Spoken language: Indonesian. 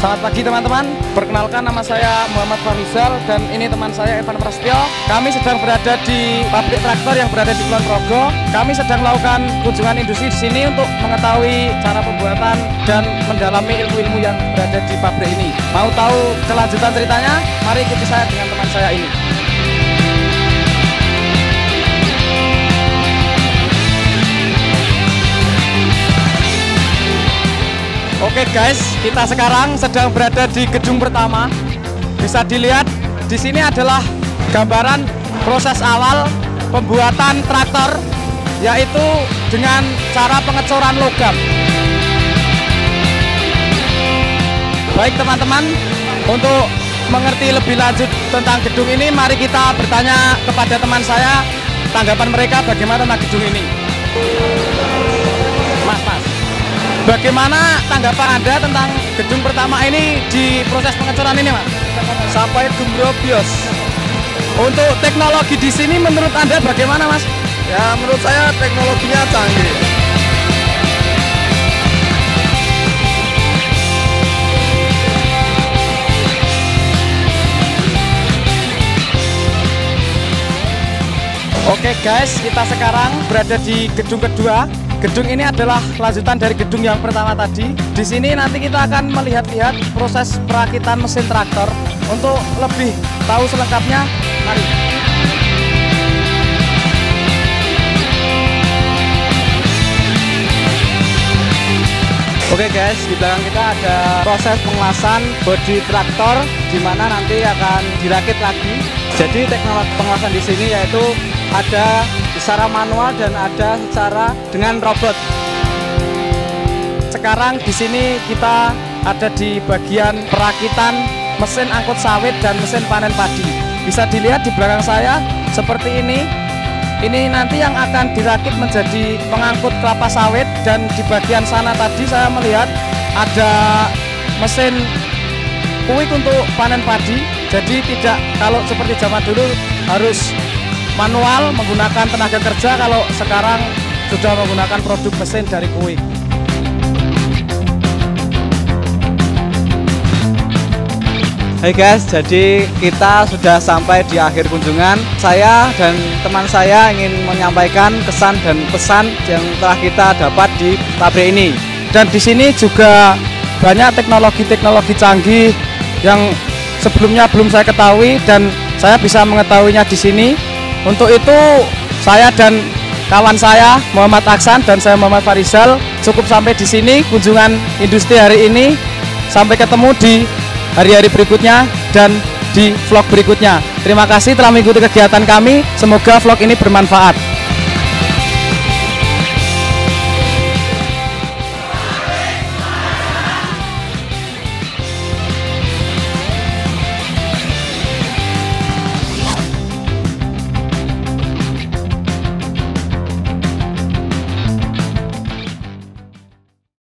Selamat pagi teman-teman, perkenalkan nama saya Muhamad Fahrizal dan ini teman saya Evan Prasetyo. Kami sedang berada di pabrik traktor yang berada di Kulonprogo. Kami sedang melakukan kunjungan industri di sini untuk mengetahui cara pembuatan dan mendalami ilmu-ilmu yang berada di pabrik ini. Mau tahu kelanjutan ceritanya? Mari ikuti saya dengan teman saya ini. Oke guys, kita sekarang sedang berada di gedung pertama. Bisa dilihat di sini adalah gambaran proses awal pembuatan traktor, yaitu dengan cara pengecoran logam. Baik teman-teman, untuk mengerti lebih lanjut tentang gedung ini, mari kita bertanya kepada teman saya tanggapan mereka bagaimana tentang gedung ini. Mas. Bagaimana tanggapan Anda tentang gedung pertama ini di proses pengecoran ini, Mas? Sampai gumroh bios. Untuk teknologi di sini menurut Anda bagaimana, Mas? Ya, menurut saya teknologinya canggih. Oke guys, kita sekarang berada di gedung kedua. Gedung ini adalah lanjutan dari gedung yang pertama tadi. Di sini nanti kita akan melihat-lihat proses perakitan mesin traktor. Untuk lebih tahu selengkapnya, mari. Oke guys, di belakang kita ada proses pengelasan bodi traktor, di mana nanti akan dirakit lagi. Jadi teknologi pengelasan di sini yaitu ada secara manual dan ada secara dengan robot. Sekarang di sini kita ada di bagian perakitan mesin angkut sawit dan mesin panen padi. Bisa dilihat di belakang saya seperti ini. Ini nanti yang akan dirakit menjadi pengangkut kelapa sawit, dan di bagian sana tadi saya melihat ada mesin puik untuk panen padi. Jadi tidak kalau seperti zaman dulu harus manual menggunakan tenaga kerja, kalau sekarang sudah menggunakan produk mesin dari kuih. Hai guys, jadi kita sudah sampai di akhir kunjungan. Saya dan teman saya ingin menyampaikan kesan dan pesan yang telah kita dapat di pabrik ini. Dan di sini juga banyak teknologi-teknologi canggih yang sebelumnya belum saya ketahui dan saya bisa mengetahuinya di sini. Untuk itu, saya dan kawan saya, Muhammad Aksan, dan saya Muhamad Fahrizal, cukup sampai di sini kunjungan industri hari ini. Sampai ketemu di hari-hari berikutnya dan di vlog berikutnya. Terima kasih telah mengikuti kegiatan kami. Semoga vlog ini bermanfaat.